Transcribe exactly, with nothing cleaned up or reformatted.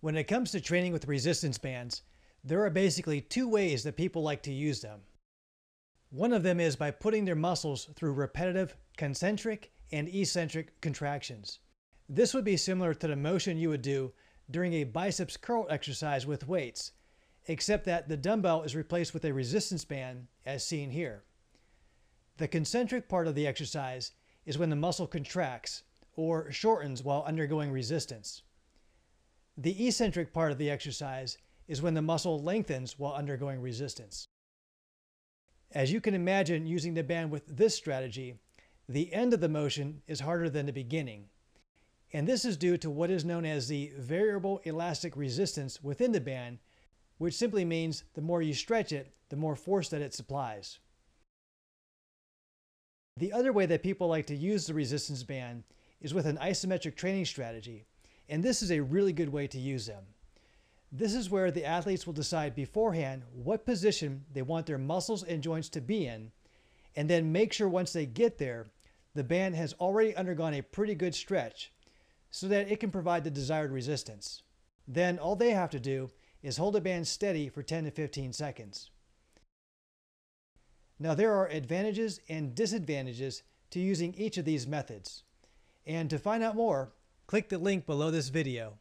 When it comes to training with resistance bands, there are basically two ways that people like to use them. One of them is by putting their muscles through repetitive concentric and eccentric contractions. This would be similar to the motion you would do during a biceps curl exercise with weights, except that the dumbbell is replaced with a resistance band as seen here. The concentric part of the exercise is when the muscle contracts or shortens while undergoing resistance. The eccentric part of the exercise is when the muscle lengthens while undergoing resistance. As you can imagine, using the band with this strategy, the end of the motion is harder than the beginning. And this is due to what is known as the variable elastic resistance within the band, which simply means the more you stretch it, the more force that it supplies. The other way that people like to use the resistance band is with an isometric training strategy, and this is a really good way to use them. This is where the athletes will decide beforehand what position they want their muscles and joints to be in, and then make sure once they get there, the band has already undergone a pretty good stretch so that it can provide the desired resistance. Then all they have to do is hold the band steady for ten to fifteen seconds. Now there are advantages and disadvantages to using each of these methods. And to find out more, click the link below this video.